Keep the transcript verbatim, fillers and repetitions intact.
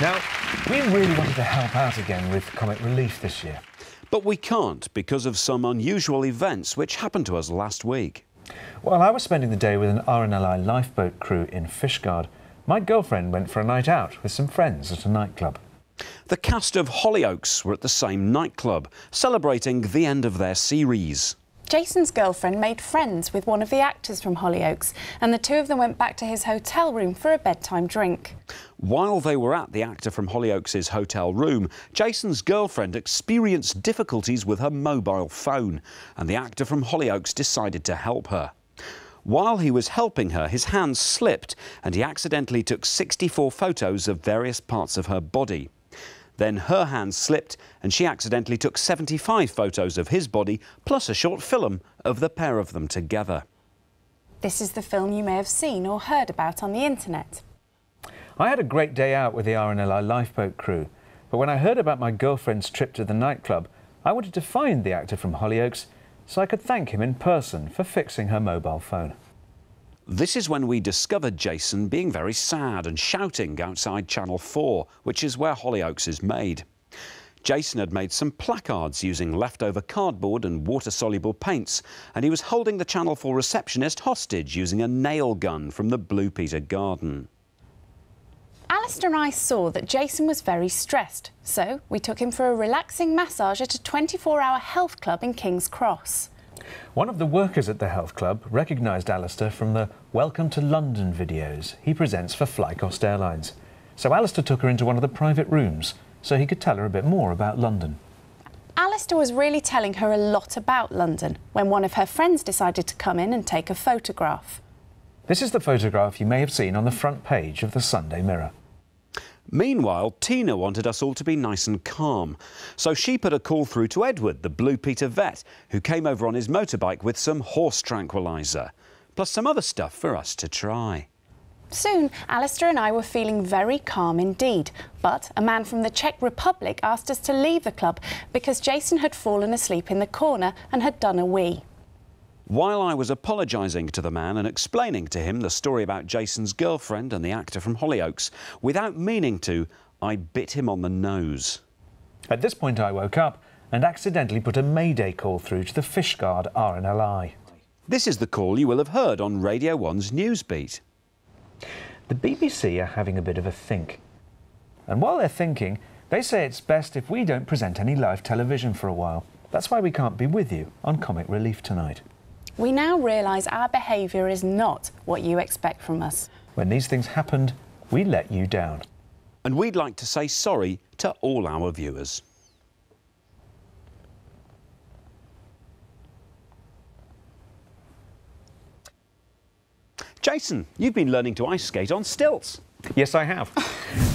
Now, we really wanted to help out again with Comic Relief this year. But we can't because of some unusual events which happened to us last week. While I was spending the day with an R N L I lifeboat crew in Fishguard, my girlfriend went for a night out with some friends at a nightclub. The cast of Hollyoaks were at the same nightclub, celebrating the end of their series. Jason's girlfriend made friends with one of the actors from Hollyoaks, and the two of them went back to his hotel room for a bedtime drink. While they were at the actor from Hollyoaks' hotel room, Jason's girlfriend experienced difficulties with her mobile phone, and the actor from Hollyoaks decided to help her. While he was helping her, his hand slipped, and he accidentally took sixty-four photos of various parts of her body. Then her hand slipped and she accidentally took seventy-five photos of his body, plus a short film of the pair of them together. This is the film you may have seen or heard about on the internet. I had a great day out with the R N L I lifeboat crew, but when I heard about my girlfriend's trip to the nightclub, I wanted to find the actor from Hollyoaks so I could thank him in person for fixing her mobile phone. This is when we discovered Jason being very sad and shouting outside Channel four, which is where Hollyoaks is made. Jason had made some placards using leftover cardboard and water-soluble paints, and he was holding the Channel four receptionist hostage using a nail gun from the Blue Peter garden. Alistair and I saw that Jason was very stressed, so we took him for a relaxing massage at a twenty-four hour health club in King's Cross. One of the workers at the health club recognised Alistair from the Welcome to London videos he presents for Flycost Airlines. So Alistair took her into one of the private rooms so he could tell her a bit more about London. Alistair was really telling her a lot about London when one of her friends decided to come in and take a photograph. This is the photograph you may have seen on the front page of the Sunday Mirror. Meanwhile, Tina wanted us all to be nice and calm, so she put a call through to Edward, the Blue Peter vet, who came over on his motorbike with some horse tranquiliser, plus some other stuff for us to try. Soon, Alistair and I were feeling very calm indeed, but a man from the Czech Republic asked us to leave the club because Jason had fallen asleep in the corner and had done a wee. While I was apologising to the man and explaining to him the story about Jason's girlfriend and the actor from Hollyoaks, without meaning to, I bit him on the nose. At this point I woke up and accidentally put a mayday call through to the Fishguard R N L I. This is the call you will have heard on Radio one's Newsbeat. The B B C are having a bit of a think. And while they're thinking, they say it's best if we don't present any live television for a while. That's why we can't be with you on Comic Relief tonight. We now realise our behaviour is not what you expect from us. When these things happened, we let you down. And we'd like to say sorry to all our viewers. Jason, you've been learning to ice skate on stilts. Yes, I have.